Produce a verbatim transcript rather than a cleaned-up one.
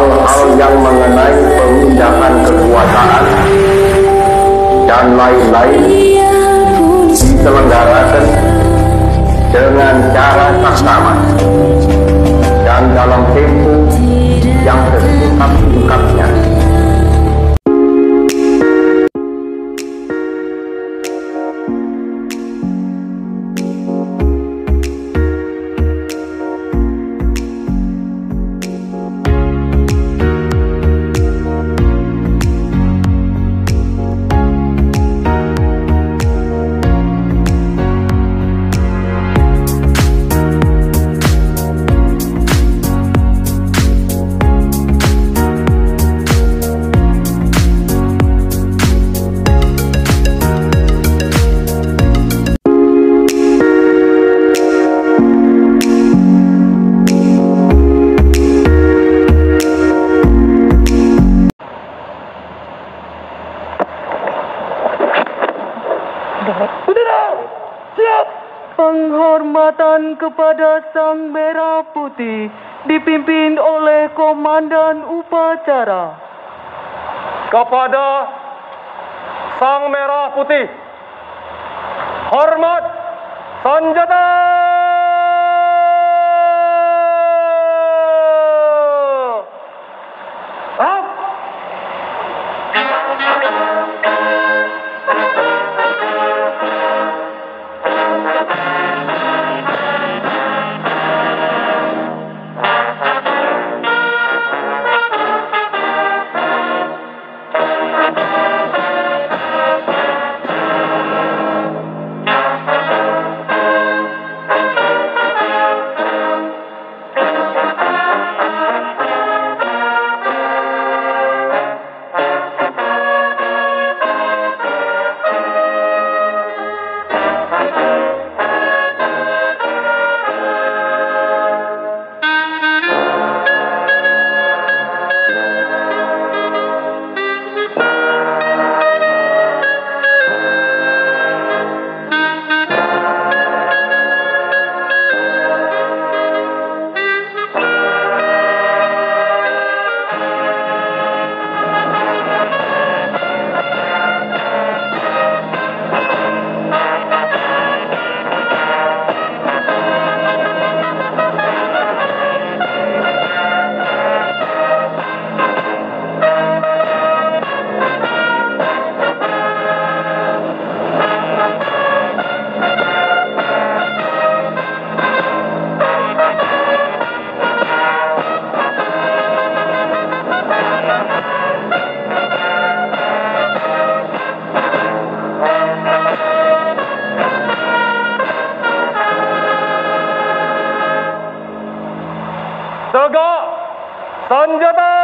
hal-hal yang mengenai pemindahan kekuasaan dan lain-lain diselenggarakan dengan cara saksama dan dalam tempo yang sesingkat-singkatnya. Penghormatan kepada Sang Merah Putih dipimpin oleh Komandan Upacara. Kepada Sang Merah Putih, hormat sanjata! Up! Tegak sanjata!